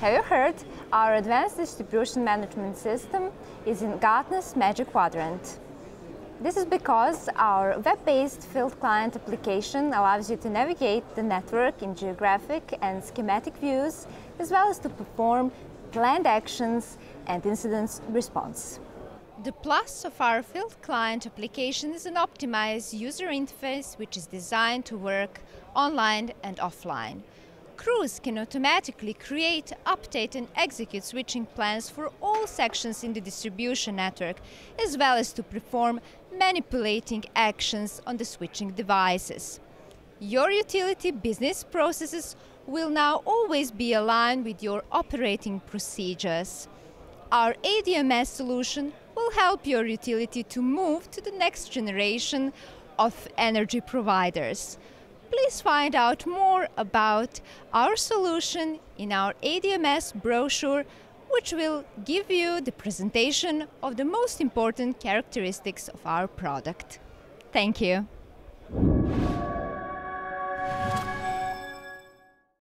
Have you heard? Our Advanced Distribution Management System is in Gartner's Magic Quadrant. This is because our web-based field client application allows you to navigate the network in geographic and schematic views, as well as to perform planned actions and incident response. The plus of our field client application is an optimized user interface which is designed to work online and offline. Crews can automatically create, update and execute switching plans for all sections in the distribution network, as well as to perform manipulating actions on the switching devices. Your utility business processes will now always be aligned with your operating procedures. Our ADMS solution will help your utility to move to the next generation of energy providers. Please find out more about our solution in our ADMS brochure, which will give you the presentation of the most important characteristics of our product. Thank you.